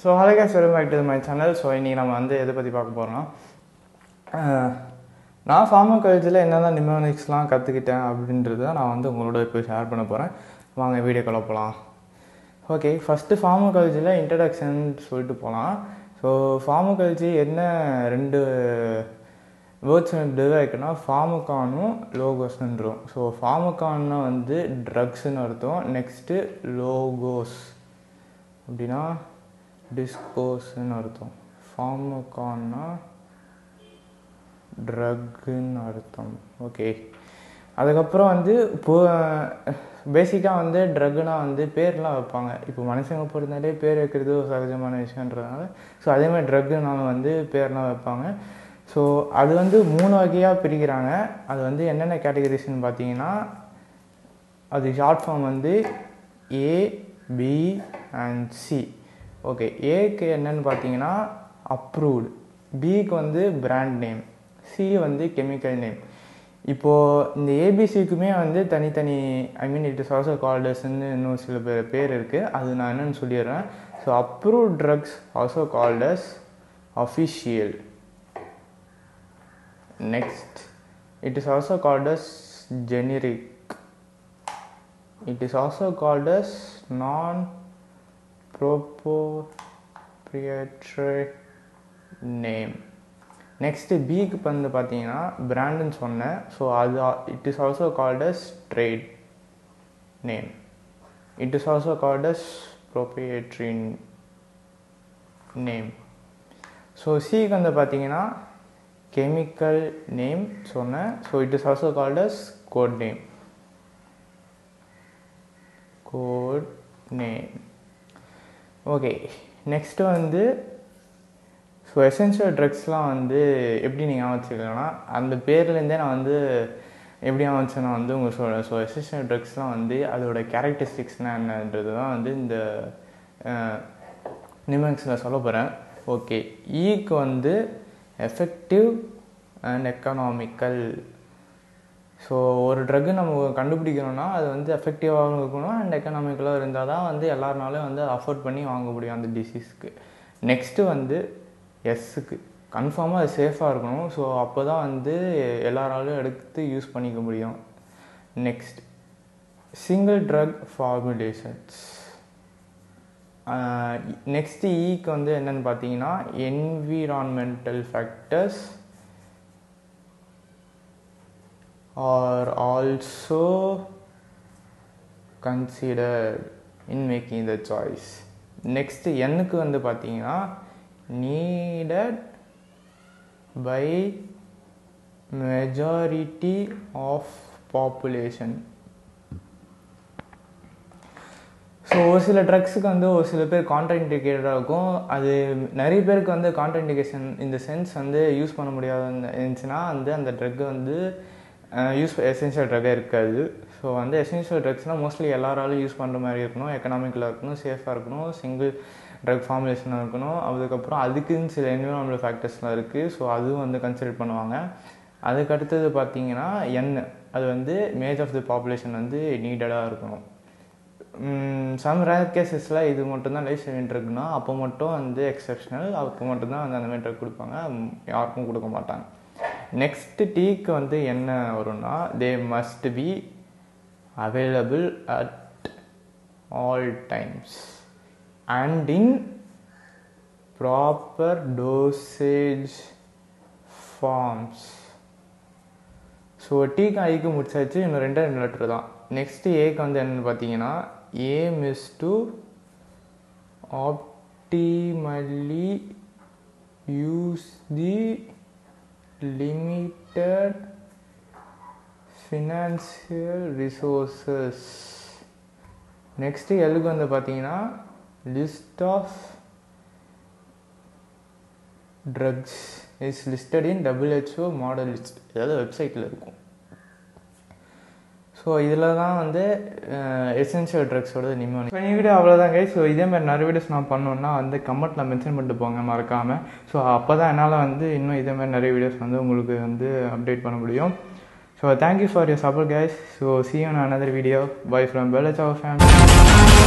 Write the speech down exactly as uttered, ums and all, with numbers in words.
So hello guys, welcome back to my channel. So I am going to talk about நான் pharma காலேஜில் என்னென்ன நியூமரிக்ஸ்லாம் கற்றுக்கிட்டேன் அப்படின்றத நான் வந்து உங்களோட இப்போ ஷேர் பண்ண போகிறேன். வாங்க வீடியோக்குள்ளே போகலாம். ஓகே, ஃபஸ்ட்டு ஃபார்மா காலேஜில் இன்ட்ரடக்ஷன் சொல்லிட்டு போகலாம். ஸோ ஃபார்மா காலேஜி என்ன ரெண்டு வேர்ட்ஸ் டிவைட் ஆகிக்குன்னா ஃபார்மகானும் லோகோஸ்ன்றோம். ஸோ ஃபார்மகான்னா வந்து ட்ரக்ஸ்ன்னு அர்த்தம். நெக்ஸ்ட்டு லோகோஸ் அப்படின்னா டிஸ்கோஸ்ன்னு அர்த்தம். ஃபார்மகான்னா ட்ரக்குன்னு அர்த்தம். ஓகே, அதுக்கப்புறம் வந்து இப்போ பேசிக்காக வந்து ட்ரக்குனா வந்து பேர்லாம் வைப்பாங்க. இப்போ மனுஷங்க பொறுத்தாலே பேர் வைக்கிறது ஒரு சகஜமான விஷயன்றதுனால ஸோ அதேமாதிரி ட்ரக்குனாலும் வந்து பேர்லாம் வைப்பாங்க. ஸோ அது வந்து மூணு வகையாக பிரிக்கிறாங்க. அது வந்து என்னென்ன கேட்டகரிஸ்ன்னு பார்த்தீங்கன்னா அது ஷார்ட் ஃபார்ம் வந்து A, B and C. Okay, ஏக்கு என்னென்னு பார்த்தீங்கன்னா அப்ரூவ்டு, பிக்கு வந்து பிராண்ட் நேம், சி வந்து கெமிக்கல் நேம். இப்போது இந்த ஏபிசிக்குமே வந்து தனித்தனி I mean it is also கால்டஸ்ன்னு இன்னும் சில பேர் பேர் இருக்குது. அது நான் என்னென்னு சொல்லிடுறேன். So approved drugs also called as official. Next it is also called as generic. It is also called as non proprietary name. Next பிக்கு வந்து பார்த்தீங்கன்னா பிராண்டுன்னு சொன்னேன். ஸோ அது it is also called as trade name. It is also called as proprietary name. So சிக்கு வந்து பார்த்தீங்கன்னா chemical name சொன்னேன். So it is also called as code name. Code name. Okay, next வந்து ஸோ எசென்ஷியல் ட்ரக்ஸ்லாம் வந்து எப்படி நீங்கள் வச்சுக்கலாம்னா அந்த பேர்லேருந்தே நான் வந்து எப்படி ஆச்சு நான் வந்து உங்களுக்கு சொல்கிறேன். ஸோ எசென்ஷியல் ட்ரக்ஸ்லாம் வந்து அதோட கேரக்டரிஸ்டிக்ஸ்னால் என்னன்றது தான் வந்து இந்த நியூமரிக்ஸில் சொல்ல போகிறேன். ஓகே, ஈக்கு வந்து எஃபெக்டிவ் அண்ட் எக்கனாமிக்கல். ஸோ ஒரு ட்ரக்கு நம்ம கண்டுபிடிக்கிறோன்னா அது வந்து எஃபெக்டிவாகவும் இருக்கணும் அண்ட் எக்கனாமிக்கலாக இருந்தால் தான் வந்து எல்லாருனாலும் வந்து அஃபோர்ட் பண்ணி வாங்க முடியும் அந்த டிசீஸ்க்கு. நெக்ஸ்ட்டு வந்து எஸ்ஸுக்கு கன்ஃபார்மாக அது சேஃபாக இருக்கணும். ஸோ அப்போ தான் வந்து எல்லாராலும் எடுத்து யூஸ் பண்ணிக்க முடியும். Next single drug formulations. Next ஈக்கு வந்து என்னென்னு பார்த்தீங்கன்னா environmental factors are also considered in making the choice. Next எண்ணுக்கு வந்து பார்த்தீங்கன்னா needed by majority of population. So ஒரு சில ட்ரக்ஸுக்கு வந்து ஒரு சில பேர் கான்ட்ராஇண்டிகேட்டடாக இருக்கும். அது நிறைய பேருக்கு வந்து கான்ட்ராஇண்டிகேஷன் இந்த சென்ஸ் வந்து யூஸ் பண்ண முடியாத இருந்துச்சுன்னா வந்து அந்த ட்ரக்கு வந்து யூஸ் எசென்ஷியல் ட்ரக்காக இருக்காது. ஸோ வந்து எசென்ஷியல் ட்ரக்ஸ்னால் மோஸ்ட்லி எல்லாராலும் யூஸ் பண்ணுற மாதிரி இருக்கணும், எக்கனாமிக்கலாக இருக்கணும், சேஃபாக இருக்கணும், சிங்கிள் ட்ரக் ஃபார்முலேஷனாக இருக்கணும். அதுக்கப்புறம் அதுக்குன்னு சில என்விரான்மெண்டல் ஃபேக்டர்ஸ்லாம் இருக்குது. ஸோ அதுவும் வந்து கன்சிடர் பண்ணுவாங்க. அதுக்கடுத்தது பார்த்தீங்கன்னா என் அது வந்து மேஜ் ஆஃப் தி பாப்புலேஷன் வந்து நீடடாக இருக்கணும். சம் ரேர் கேசஸில் இது மட்டும்தான் லைஃப் சேவிங் ட்ரக்னா அப்போ மட்டும் வந்து எக்ஸப்ஷனல், அப்போ மட்டும்தான் வந்து அந்தமாதிரி ட்ரக் கொடுப்பாங்க, யாருக்கும் கொடுக்க மாட்டாங்க. நெக்ஸ்ட்டு டீக்கு வந்து என்ன வரும்னா they must be available at all times and in proper dosage forms. So டீக்கு ஐக்கு முடிச்சாச்சு, இன்னும் ரெண்டு ரெண்டு லெட்டர் தான். நெக்ஸ்ட்டு ஏக்கு வந்து என்னென்னு பார்த்தீங்கன்னா aim is to optimally use the limited financial resources. Next எல்லுக்கு வந்து பார்த்தீங்கன்னா list of drugs is listed in W H O model list. அதாவது வெப்சைட்டில் இருக்கும். ஸோ இதில் தான் வந்து எசென்ஷியல் ட்ரக்ஸோட நியூமரிக். இப்போ வீடியோ அவ்வளோதான் கைஸ். ஸோ இதேமாதிரி நிறைய வீடியோஸ் நான் பண்ணணுன்னா வந்து கமெண்ட்டில் மென்ஷன் பண்ணிட்டு போங்க மறக்காமல். ஸோ அப்போ தான் என்னால் வந்து இன்னும் இதேமாதிரி நிறைய வீடியோஸ் வந்து உங்களுக்கு வந்து அப்டேட் பண்ண முடியும். So thank you for your support guys. So see you on another video. Bye from Bella Ciao family.